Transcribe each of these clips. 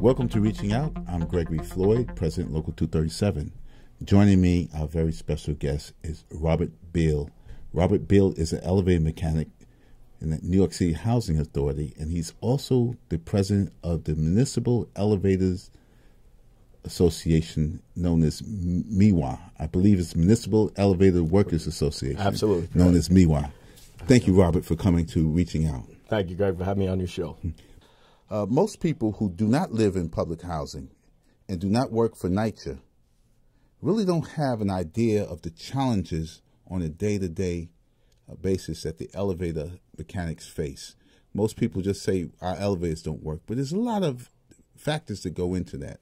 Welcome to Reaching Out. I'm Gregory Floyd, President Local 237. Joining me, our very special guest, is Robert Beale. Robert Beale is an elevator mechanic in the New York City Housing Authority, and he's also the president of the Municipal Elevators Association, known as MEWA. I believe it's Municipal Elevator Workers Association. Absolutely. Known as MEWA. Thank you, Robert, for coming to Reaching Out. Thank you, Greg, for having me on your show. Most people who do not live in public housing and do not work for NYCHA really don't have an idea of the challenges on a day-to-day basis that the elevator mechanics face. Most people just say our elevators don't work, but there's a lot of factors that go into that.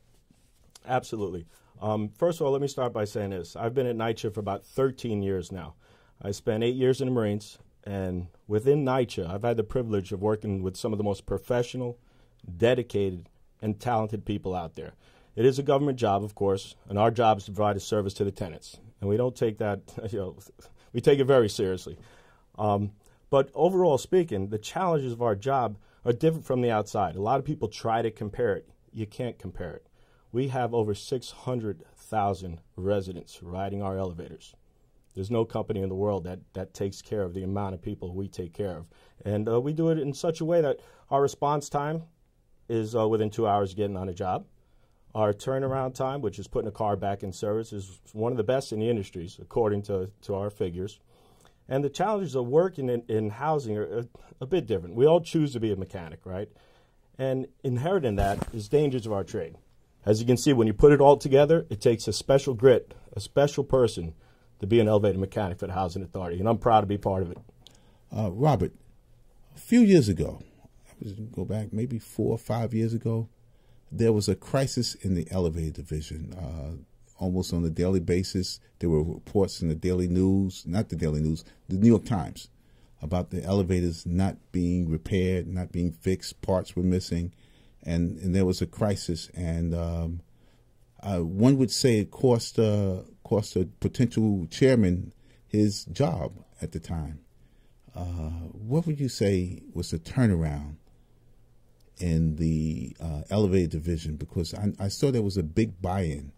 Absolutely. First of all, let me start by saying this. I've been at NYCHA for about 13 years now. I spent 8 years in the Marines, and within NYCHA, I've had the privilege of working with some of the most professional, dedicated, and talented people out there. It is a government job, of course, and our job is to provide a service to the tenants. And we don't take that, we take it very seriously. But overall speaking, the challenges of our job are different from the outside. A lot of people try to compare it. You can't compare it. We have over 600,000 residents riding our elevators. There's no company in the world that takes care of the amount of people we take care of. And we do it in such a way that our response time is within 2 hours getting on a job. Our turnaround time, which is putting a car back in service, is one of the best in the industries, according to our figures. And the challenges of working in housing are a bit different. We all choose to be a mechanic, right? And inherent in that is dangers of our trade. As you can see, when you put it all together, it takes a special grit, a special person to be an elevator mechanic for the Housing Authority, and I'm proud to be part of it. Robert, a few years ago, I was go back maybe 4 or 5 years ago, there was a crisis in the elevator division. Almost on a daily basis, there were reports in the Daily News, not the Daily News, the New York Times, about the elevators not being repaired, not being fixed, parts were missing. And there was a crisis, and one would say it cost a potential chairman his job at the time. What would you say was the turnaround in the elevator division? Because I saw there was a big buy-in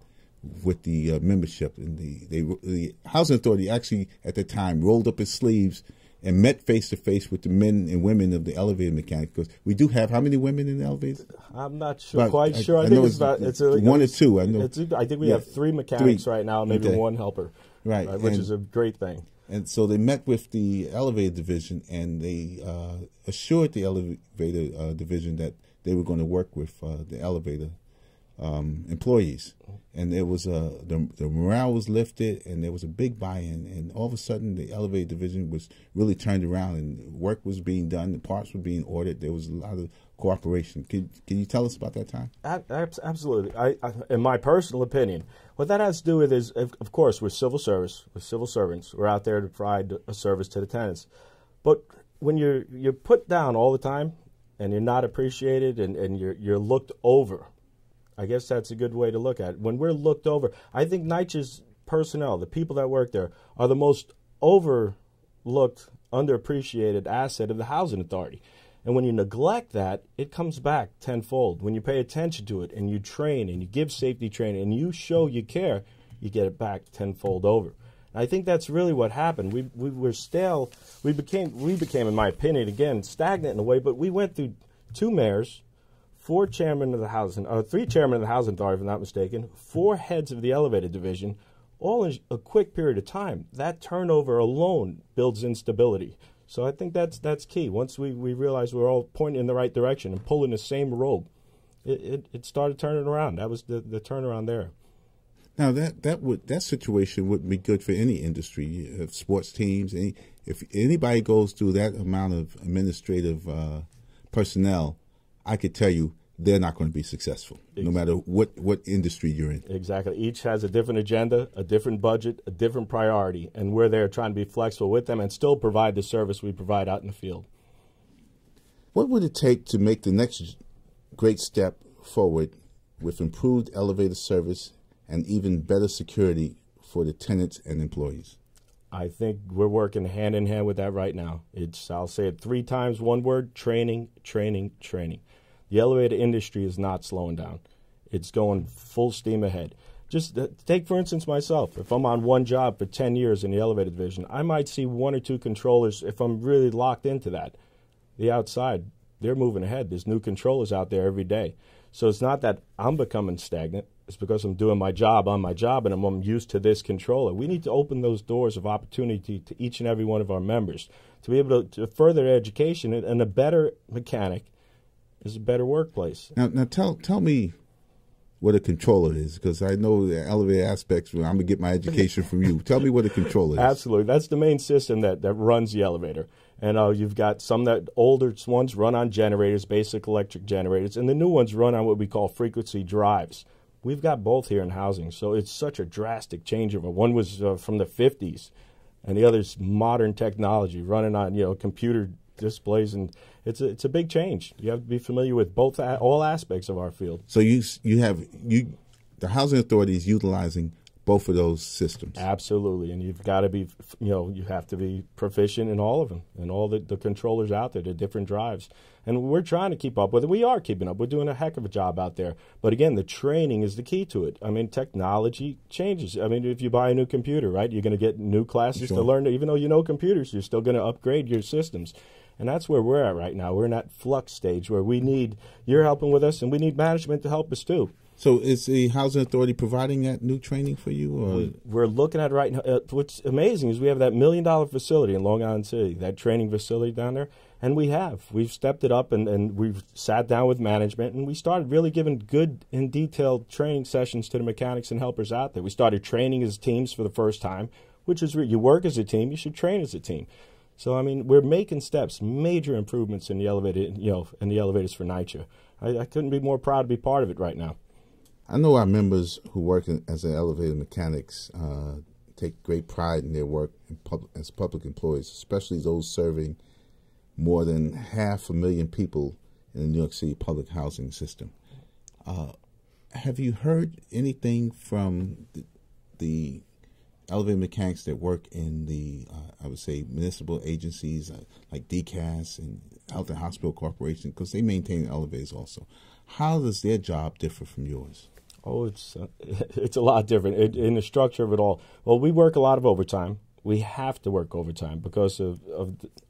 with the membership, and the Housing Authority actually at the time rolled up its sleeves and met face-to-face with the men and women of the elevator mechanics, because we do have, how many women in the elevators? I'm not sure, about, quite sure. I think it's about one or two. I know. I think we have three mechanics right now, maybe one helper, right, which is a great thing. And so they met with the elevator division, and they assured the elevator division that they were going to work with the elevator employees, and there was the morale was lifted, and there was a big buy-in, and all of a sudden the elevator division was really turned around, and work was being done, the parts were being ordered, there was a lot of cooperation. Can you tell us about that time? Absolutely. I in my personal opinion, what that has to do with is, of course, we're civil service, we're civil servants, we're out there to provide a service to the tenants, but when you're put down all the time, and you're not appreciated, and you're looked over. I guess that's a good way to look at it. When we're looked over, I think NYCHA's personnel, the people that work there, are the most overlooked, underappreciated asset of the Housing Authority. And when you neglect that, it comes back tenfold. When you pay attention to it, and you train, and you give safety training, and you show you care, you get it back tenfold over. And I think that's really what happened. We were stale. We became, in my opinion, again, stagnant in a way, but we went through two mayors, three chairmen of the Housing Authority, if I'm not mistaken, 4 heads of the elevator division, all in a quick period of time. That turnover alone builds instability. So I think that's key. Once we realize we're all pointing in the right direction and pulling the same rope, it started turning around. That was the turnaround there. Now that situation wouldn't be good for any industry, sports teams. If anybody goes through that amount of administrative personnel, I could tell you they're not going to be successful, no matter what industry you're in. Exactly. Each has a different agenda, a different budget, a different priority, and we're there trying to be flexible with them and still provide the service we provide out in the field. What would it take to make the next great step forward with improved elevator service and even better security for the tenants and employees? I think we're working hand in hand with that right now. It's, I'll say it 3 times, one word: training, training, training. The elevator industry is not slowing down. It's going full steam ahead. Just take, for instance, myself. If I'm on one job for 10 years in the elevator division, I might see 1 or 2 controllers if I'm really locked into that. The outside, they're moving ahead. There's new controllers out there every day. So it's not that I'm becoming stagnant. It's because I'm doing my job on my job and I'm used to this controller. We need to open those doors of opportunity to each and every one of our members to be able to further education, and a better mechanic is a better workplace. Now tell me what a controller is, because I know the elevator aspects. I'm going to get my education from you. Tell me what a controller is. Absolutely. That's the main system that runs the elevator. And you've got some that older ones run on generators, basic electric generators, and the new ones run on what we call frequency drives. We've got both here in housing, so it's such a drastic changeover. One was from the 50s, and the other's modern technology running on computer displays, and it's a big change. You have to be familiar with both all aspects of our field. So you have the housing authority is utilizing both of those systems. Absolutely, and you've got to be you have to be proficient in all of them, and all the controllers out there, the different drives. And we're trying to keep up with it. We are keeping up. We're doing a heck of a job out there. But again, the training is the key to it. I mean, technology changes. I mean, if you buy a new computer, right, you're going to get new classes to learn. Even though you know computers, you're still going to upgrade your systems. And that's where we're at right now. We're in that flux stage where we need, you're helping with us, and we need management to help us too. So is the housing authority providing that new training for you? Or? We're looking at right now. What's amazing is we have that $1 million facility in Long Island City, that training facility down there, and we've stepped it up, and we've sat down with management, and we started really giving good and detailed training sessions to the mechanics and helpers out there. We started training as teams for the first time, which is you work as a team, you should train as a team. So I mean, we're making steps, major improvements in the elevator, in the elevators for NYCHA. I couldn't be more proud to be part of it right now. I know our members who work as an elevator mechanics take great pride in their work as public employees, especially those serving more than 500,000 people in the New York City public housing system. Have you heard anything from the elevator mechanics that work in the, I would say, municipal agencies like DCAS and Health and Hospital Corporation, because they maintain elevators also? How does their job differ from yours? Oh, it's a lot different in the structure of it all. Well, we work a lot of overtime. We have to work overtime because of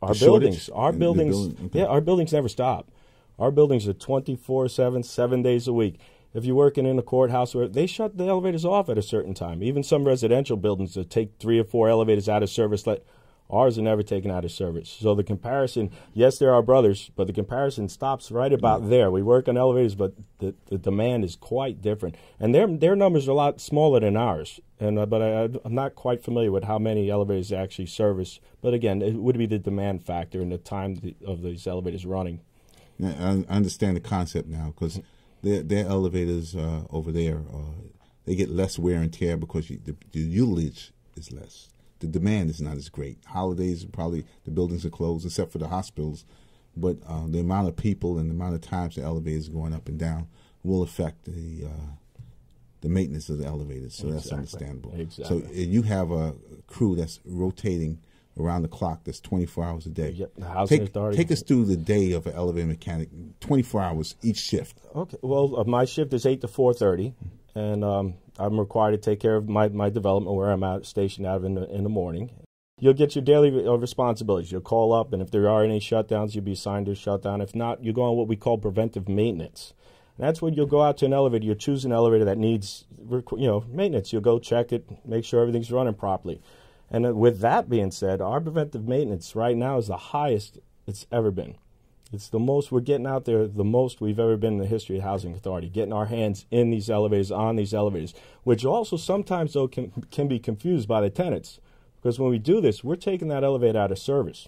our buildings. Our buildings, our buildings never stop. Our buildings are 24/7, 7 days a week. If you're working in a courthouse, where they shut the elevators off at a certain time. Even some residential buildings that take 3 or 4 elevators out of service, ours are never taken out of service. So the comparison, yes, they're our brothers, but the comparison stops right about there. We work on elevators, but the demand is quite different. And their numbers are a lot smaller than ours. And but I'm not quite familiar with how many elevators they actually service. But again, it would be the demand factor and the time of these elevators running. Now, I understand the concept now, because their elevators over there, they get less wear and tear because the utilage is less. The demand is not as great. Holidays, probably the buildings are closed except for the hospitals, but the amount of people and the amount of times the elevators going up and down will affect the maintenance of the elevators. So that's understandable. Exactly. So you have a crew that's rotating around the clock, that's 24 hours a day. Yep. Take us through the day of an elevator mechanic, 24 hours each shift. Okay. Well, my shift is 8 to 4:30, and I'm required to take care of my development where I'm out stationed out in the morning. You'll get your daily responsibilities. You'll call up, and if there are any shutdowns, you'll be assigned to a shutdown. If not, you go on what we call preventive maintenance. And that's when you'll go out to an elevator. You'll choose an elevator that needs maintenance. You'll go check it, make sure everything's running properly. And with that being said, our preventive maintenance right now is the highest it's ever been. It's the most we're getting out there, the most we've ever been in the history of Housing Authority, getting our hands in these elevators, on these elevators, which also sometimes, though, can be confused by the tenants. Because when we do this, we're taking that elevator out of service.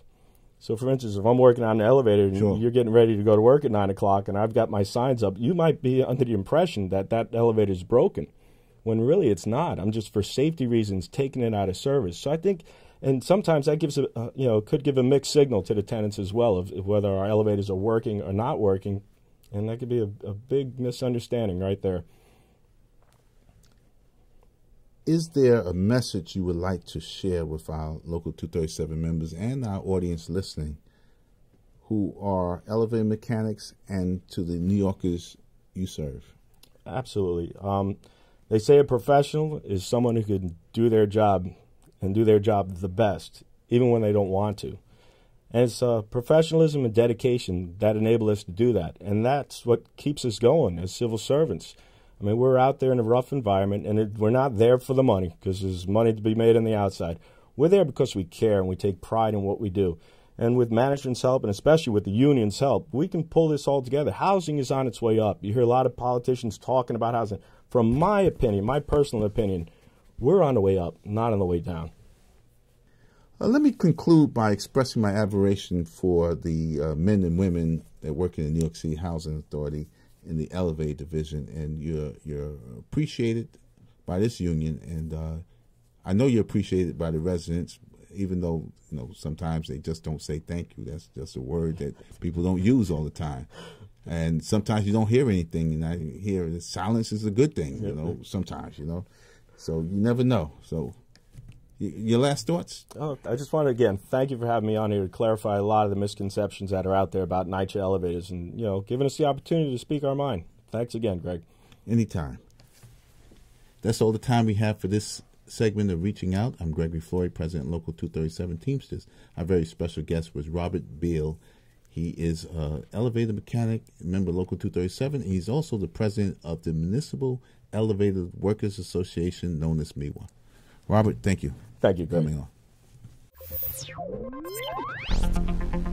So, for instance, if I'm working on an elevator and you're getting ready to go to work at 9 o'clock and I've got my signs up, you might be under the impression that that elevator is broken, when really it's not. I'm just, for safety reasons, taking it out of service. So I think... And sometimes that gives a, could give a mixed signal to the tenants as well of whether our elevators are working or not working. And that could be a big misunderstanding right there. Is there a message you would like to share with our Local 237 members and our audience listening who are elevator mechanics and to the New Yorkers you serve? Absolutely. They say a professional is someone who can do their job and do their job the best, even when they don't want to. And it's professionalism and dedication that enable us to do that. And that's what keeps us going as civil servants. I mean, we're out there in a rough environment, and we're not there for the money, because there's money to be made on the outside. We're there because we care and we take pride in what we do. And with management's help, and especially with the union's help, we can pull this all together. Housing is on its way up. You hear a lot of politicians talking about housing. From my opinion, my personal opinion, we're on the way up, not on the way down. Let me conclude by expressing my admiration for the men and women that work in the New York City Housing Authority in the Elevator Division, and you're appreciated by this union, and I know you're appreciated by the residents, even though sometimes they just don't say thank you. That's just a word that people don't use all the time, and sometimes you don't hear anything, and I hear that silence is a good thing, sometimes, so you never know. So your last thoughts? Oh, I just want to, again, thank you for having me on here to clarify a lot of the misconceptions that are out there about NYCHA elevators and, giving us the opportunity to speak our mind. Thanks again, Greg. Anytime. That's all the time we have for this segment of Reaching Out. I'm Gregory Flory, President of Local 237 Teamsters. Our very special guest was Robert Beale. He is an elevator mechanic, member of Local 237, and he's also the president of the Municipal Elevator Workers Association, known as MEWA. Robert, thank you. Thank you, Greg. Coming on.